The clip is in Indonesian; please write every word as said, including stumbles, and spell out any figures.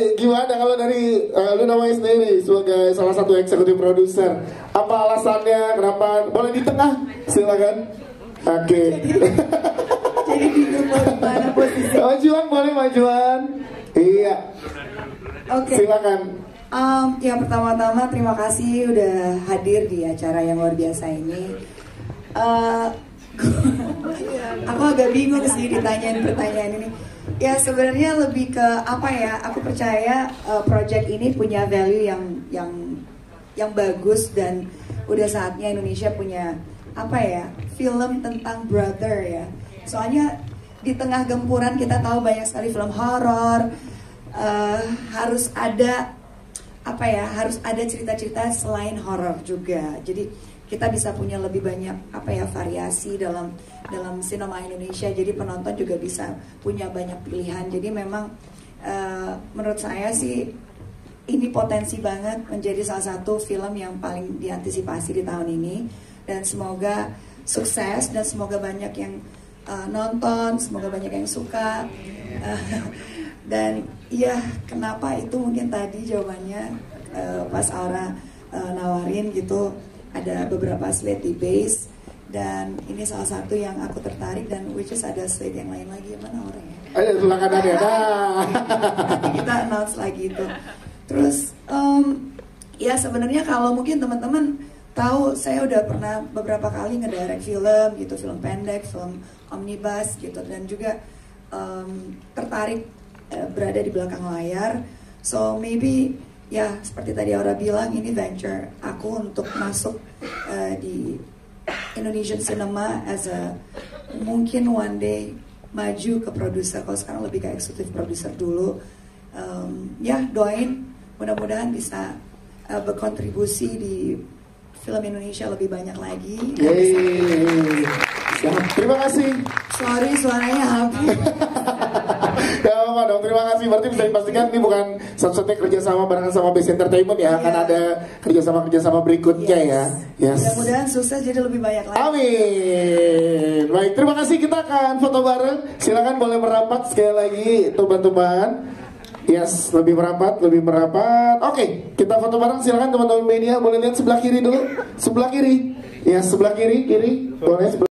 dari gimana kalau dari uh, Luna Maya sendiri sebagai salah satu eksekutif produser, apa alasannya kenapa? Boleh di tengah, silakan. Oke. Jadi bingung mau di mana posisi. Majuan boleh majuan. Iya. Oke. Silakan. Um, yang pertama-tama terima kasih udah hadir di acara yang luar biasa ini. Uh, aku agak bingung sih ditanyain pertanyaan ini. Ya sebenarnya lebih ke apa ya? Aku percaya uh, project ini punya value yang yang yang bagus dan udah saatnya Indonesia punya apa ya? Film tentang brother ya. Soalnya di tengah gempuran kita tahu banyak sekali film horor. Uh, harus ada apa ya, harus ada cerita-cerita selain horor juga, jadi kita bisa punya lebih banyak apa ya variasi dalam dalam sinema Indonesia, jadi penonton juga bisa punya banyak pilihan. Jadi memang uh, menurut saya sih ini potensi banget menjadi salah satu film yang paling diantisipasi di tahun ini, dan semoga sukses dan semoga banyak yang uh, nonton, semoga banyak yang suka. uh, Dan ya kenapa itu mungkin tadi jawabannya uh, pas Aura uh, nawarin gitu, ada beberapa slate di base dan ini salah satu yang aku tertarik, dan which is ada slate yang lain lagi mana Aura ya? Ayo silakan ada. Kita announce lagi itu. Terus um, ya sebenarnya kalau mungkin teman-teman tahu saya udah pernah beberapa kali ngedirect film gitu, film pendek, film omnibus gitu, dan juga um, tertarik berada di belakang layar, so maybe ya yeah, seperti tadi Aura bilang ini venture aku untuk masuk uh, di Indonesian cinema as a mungkin one day maju ke produser, kalau sekarang lebih ke eksekutif produser dulu. Um, ya yeah, doain mudah-mudahan bisa uh, berkontribusi di film Indonesia lebih banyak lagi. Yeay. Ya, terima kasih. Sorry suaranya habis. Gak apa-apa dong, terima kasih. Berarti bisa dipastikan ini bukan satu-satunya kerjasama barengan sama Base Entertainment ya, yeah. Kan ada kerjasama-kerjasama berikutnya, yes. Ya yes. Mudah-mudahan sukses jadi lebih banyak lagi. Amin. Baik, terima kasih, kita akan foto bareng. Silakan boleh merapat sekali lagi, teman-teman. Yes, lebih merapat, lebih merapat. Oke, okay, kita foto bareng, silakan teman-teman media. Boleh lihat sebelah kiri dulu. Sebelah kiri. Yes, sebelah kiri, kiri. Boleh sebelah